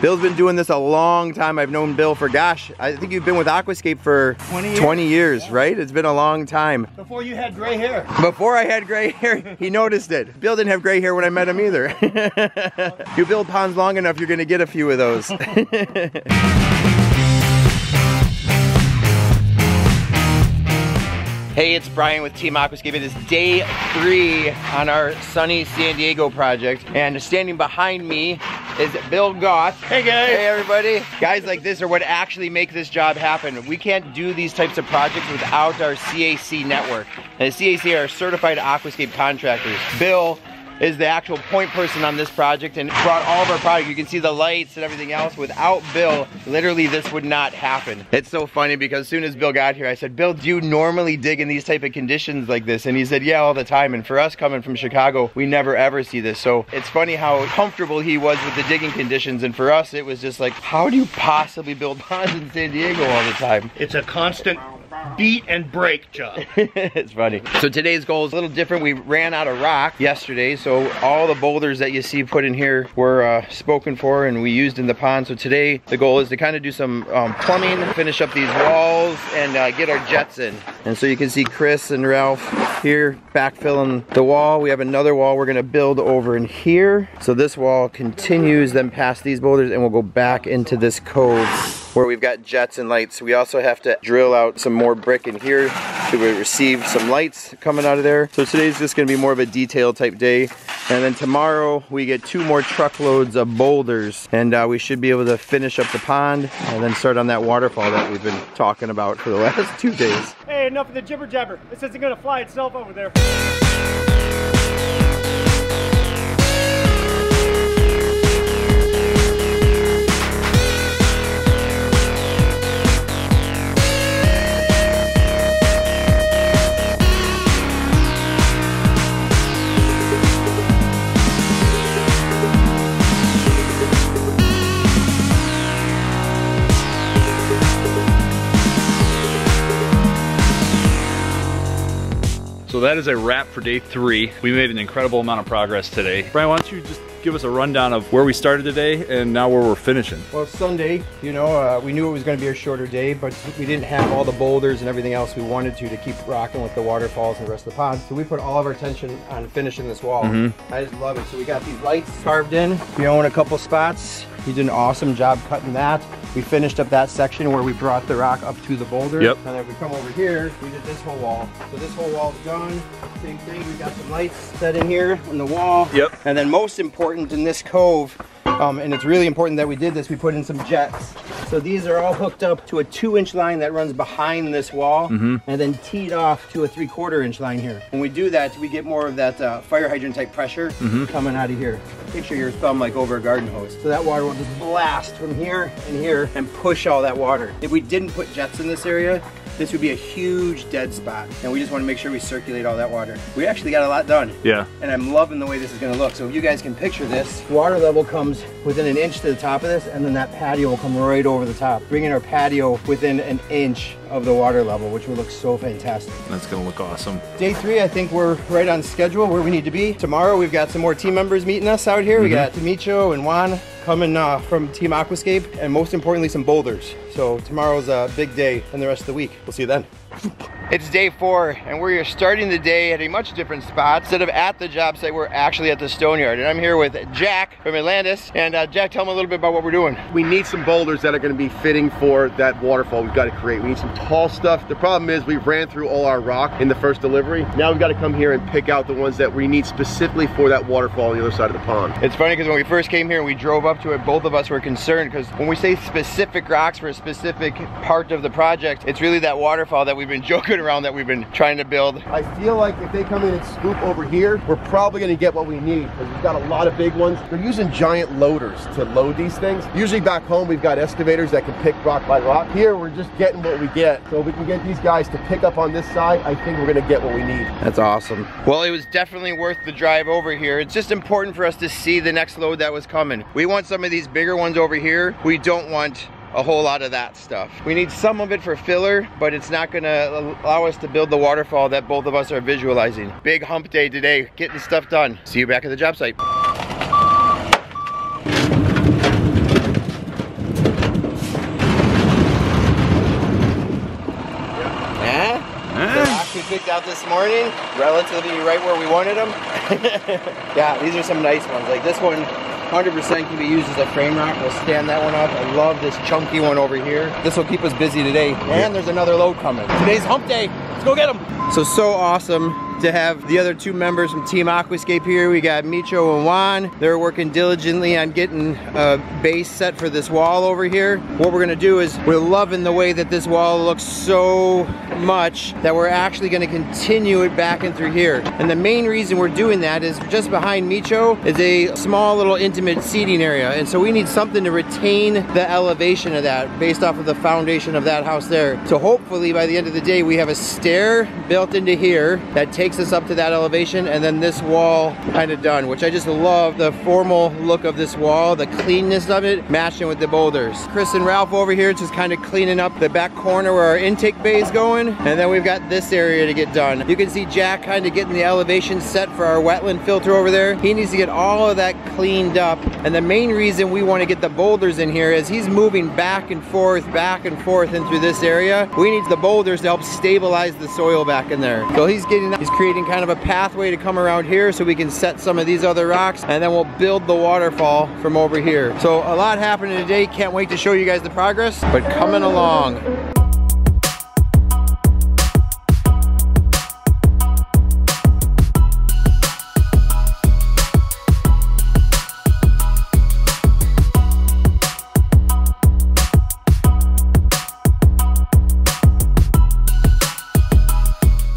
Bill's been doing this a long time. I've known Bill for, gosh, I think you've been with Aquascape for 20 years, yeah. Right? It's been a long time. Before you had gray hair. Before I had gray hair, he noticed it. Bill didn't have gray hair when I met him either. You build ponds long enough, you're gonna get a few of those. Hey, it's Brian with Team Aquascape. It is day 3 on our sunny San Diego project. And standing behind me is Bill Goth. Hey guys. Hey everybody. Guys like this are what actually make this job happen. We can't do these types of projects without our CAC network. And the CAC are certified Aquascape contractors. Bill is the actual point person on this project and brought all of our product. You can see the lights and everything else. Without Bill, literally this would not happen. It's so funny because as soon as Bill got here, I said, Bill, do you normally dig in these type of conditions like this? And he said, yeah, all the time. And for us coming from Chicago, we never ever see this. So it's funny how comfortable he was with the digging conditions. And for us, it was just like, how do you possibly build ponds in San Diego all the time? It's a constant beat and break job. It's funny. So today's goal is a little different. We ran out of rock yesterday, so all the boulders that you see put in here were spoken for and we used in the pond. So today the goal is to kind of do some plumbing, finish up these walls, and get our jets in. And so you can see Chris and Ralph here backfilling the wall. We have another wall we're gonna build over in here. So this wall continues then past these boulders and we'll go back into this cove where we've got jets and lights. We also have to drill out some more brick in here so we receive some lights coming out of there. So today's just gonna be more of a detail type day. And then tomorrow we get 2 more truckloads of boulders and we should be able to finish up the pond and then start on that waterfall that we've been talking about for the last 2 days. Hey, enough of the jibber jabber. This isn't gonna fly itself over there. So that is a wrap for day 3. We made an incredible amount of progress today. Brian, why don't you just give us a rundown of where we started today and now where we're finishing? Well, Sunday, you know, we knew it was going to be a shorter day, but we didn't have all the boulders and everything else we wanted to keep rocking with the waterfalls and the rest of the pond. So we put all of our attention on finishing this wall. I just love it. So we got these lights carved in, you know, in a couple spots. He did an awesome job cutting that. We finished up that section where we brought the rock up to the boulder. Yep. And then we come over here, we did this whole wall. So this whole wall's done. Same thing, we got some lights set in here on the wall. Yep. And then most important in this cove, and it's really important that we did this, we put in some jets. So these are all hooked up to a 2-inch line that runs behind this wall and then teed off to a 3/4-inch line here. When we do that, we get more of that fire hydrant type pressure coming out of here. Picture your thumb like over a garden hose. So that water will just blast from here and here and push all that water. If we didn't put jets in this area, this would be a huge dead spot. And we just want to make sure we circulate all that water. We actually got a lot done. Yeah. And I'm loving the way this is going to look. So if you guys can picture this, water level comes within 1 inch to the top of this, and then that patio will come right over the top, bringing our patio within 1 inch of the water level, which will look so fantastic. That's going to look awesome. Day 3, I think we're right on schedule where we need to be. Tomorrow, we've got some more team members meeting us out here. We got Demicho and Juan coming from Team Aquascape, and most importantly, some boulders. So tomorrow's a big day and the rest of the week. We'll see you then. It's day 4 and we're starting the day at a much different spot. Instead of at the job site, we're actually at the stone yard. And I'm here with Jack from Atlantis. And Jack, tell me a little bit about what we're doing. We need some boulders that are gonna be fitting for that waterfall we've gotta create. We need some tall stuff. The problem is we ran through all our rock in the first delivery. Now we've gotta come here and pick out the ones that we need specifically for that waterfall on the other side of the pond. It's funny because when we first came here and we drove up to it, both of us were concerned because when we say specific rocks for a specific part of the project, it's really that waterfall that we've been joking around that we've been trying to build. I feel like if they come in and scoop over here, we're probably gonna get what we need because we've got a lot of big ones. They're using giant loaders to load these things. Usually back home, we've got excavators that can pick rock by rock. Here, we're just getting what we get. So if we can get these guys to pick up on this side, I think we're gonna get what we need. That's awesome. Well, it was definitely worth the drive over here. It's just important for us to see the next load that was coming. We want some of these bigger ones over here. We don't want a whole lot of that stuff. We need some of it for filler, but it's not gonna allow us to build the waterfall that both of us are visualizing. Big hump day today, getting stuff done. See you back at the job site. picked out this morning, relatively right where we wanted them. Yeah, these are some nice ones. Like this one, 100% can be used as a frame rock. We'll stand that one up. I love this chunky one over here. This will keep us busy today. And there's another load coming. Today's hump day. Let's go get them. So awesome to have the other two members from Team Aquascape here. We got Demicho and Juan. They're working diligently on getting a base set for this wall over here. What we're gonna do is, we're loving the way that this wall looks so much that we're actually gonna continue it back in through here. And the main reason we're doing that is just behind Demicho is a small little intimate seating area. And so we need something to retain the elevation of that based off of the foundation of that house there. So hopefully by the end of the day, we have a stair built into here that takes us up to that elevation, and then this wall kind of done, which I just love the formal look of this wall, the cleanness of it, matching with the boulders. Chris and Ralph over here just kind of cleaning up the back corner where our intake bay is going, and then we've got this area to get done. You can see Jack kind of getting the elevation set for our wetland filter over there. He needs to get all of that cleaned up, and the main reason we want to get the boulders in here is he's moving back and forth in through this area. We need the boulders to help stabilize the soil back in there. So he's creating kind of a pathway to come around here so we can set some of these other rocks, and then we'll build the waterfall from over here. So a lot happening today. Can't wait to show you guys the progress, but coming along.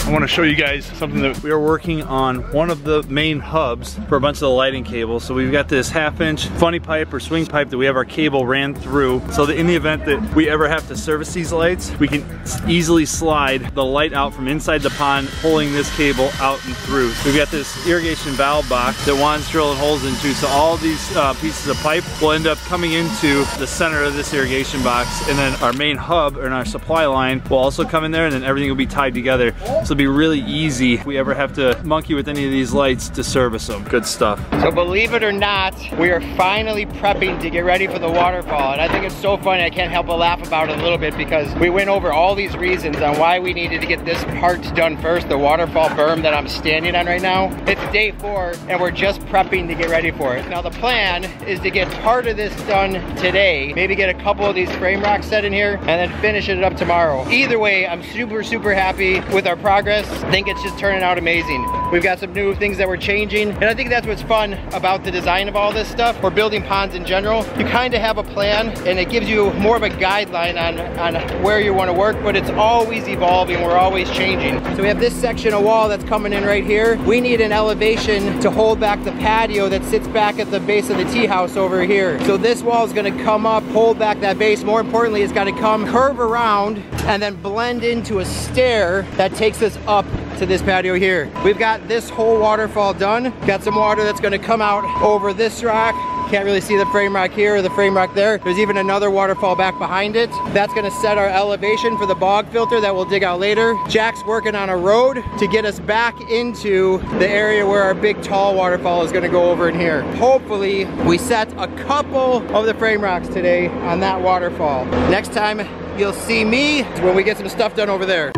I want to show you guys something that we are working on, one of the main hubs for a bunch of the lighting cables. So we've got this half-inch funny pipe or swing pipe that we have our cable ran through, so that in the event that we ever have to service these lights, we can easily slide the light out from inside the pond, pulling this cable out and through. We've got this irrigation valve box that Juan's drilling holes into, so all these pieces of pipe will end up coming into the center of this irrigation box, and then our main hub and our supply line will also come in there, and then everything will be tied together. So really easy if we ever have to monkey with any of these lights to service them. Good stuff. So believe it or not, we are finally prepping to get ready for the waterfall, and I think it's so funny, I can't help but laugh about it a little bit, because we went over all these reasons on why we needed to get this part done first, the waterfall berm that I'm standing on right now. It's day 4 and we're just prepping to get ready for it. Now the plan is to get part of this done today, maybe get a couple of these frame rocks set in here, and then finish it up tomorrow. Either way, I'm super happy with our progress. I think it's just turning out amazing. We've got some new things that we're changing, and I think that's what's fun about the design of all this stuff, or building ponds in general. You kind of have a plan, and it gives you more of a guideline on where you want to work, but it's always evolving. We're always changing. So we have this section of wall that's coming in right here. We need an elevation to hold back the patio that sits back at the base of the tea house over here. So this wall is going to come up, hold back that base. More importantly, it's got to come curve around and then blend into a stair that takes us up to this patio here. We've got this whole waterfall done. Got some water that's gonna come out over this rock. Can't really see the frame rock here or the frame rock there. There's even another waterfall back behind it. That's gonna set our elevation for the bog filter that we'll dig out later. Jack's working on a road to get us back into the area where our big tall waterfall is gonna go over in here. Hopefully, we set a couple of the frame rocks today on that waterfall. Next time you'll see me when we get some stuff done over there.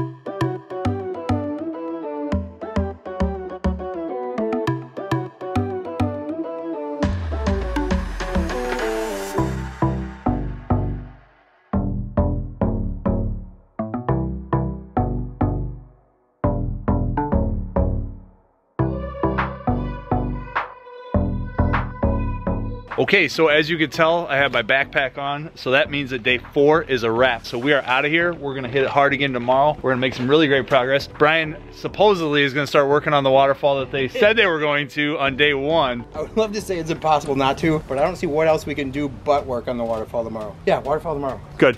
Okay, so as you can tell, I have my backpack on, so that means that day 4 is a wrap. So we are out of here. We're gonna hit it hard again tomorrow. We're gonna make some really great progress. Brian supposedly is gonna start working on the waterfall that they said they were going to on day 1. I would love to say it's impossible not to, but I don't see what else we can do but work on the waterfall tomorrow. Yeah, waterfall tomorrow. Good.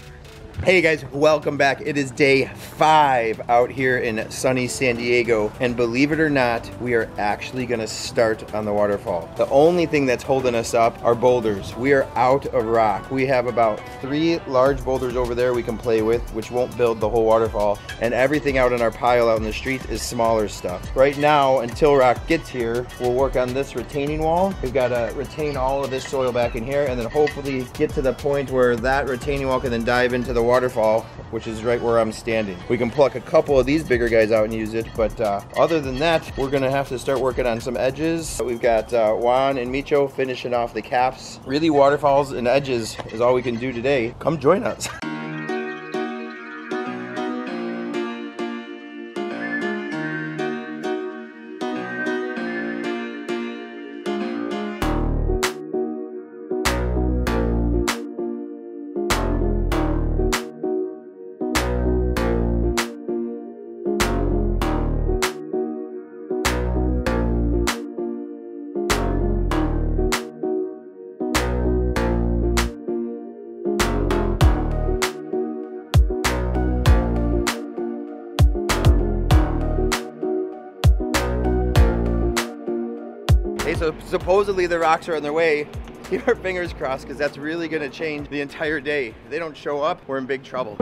Hey guys, welcome back. It is day 5 out here in sunny San Diego, and believe it or not, we are actually gonna start on the waterfall. The only thing that's holding us up are boulders. We are out of rock. We have about 3 large boulders over there we can play with, which won't build the whole waterfall, and everything out in our pile out in the street is smaller stuff. Right now, until rock gets here, we'll work on this retaining wall. We've gotta retain all of this soil back in here, and then hopefully get to the point where that retaining wall can then dive into the waterfall, which is right where I'm standing. We can pluck a couple of these bigger guys out and use it, but other than that, we're gonna have to start working on some edges. We've got Juan and Micho finishing off the caps. Really, waterfalls and edges is all we can do today. Come join us. So supposedly the rocks are on their way. Keep our fingers crossed, because that's really gonna change the entire day. If they don't show up, we're in big trouble.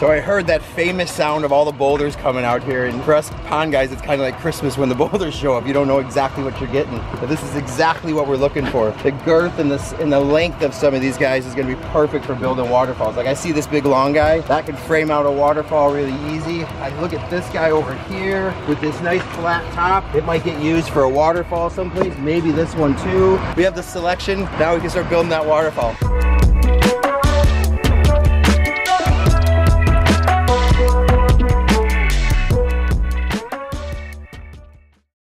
So I heard that famous sound of all the boulders coming out here, and for us pond guys, it's kind of like Christmas when the boulders show up. You don't know exactly what you're getting. But this is exactly what we're looking for. The girth and the length of some of these guys is gonna be perfect for building waterfalls. Like I see this big long guy, that could frame out a waterfall really easy. I look at this guy over here with this nice flat top. It might get used for a waterfall someplace, maybe this one too. We have the selection, now we can start building that waterfall.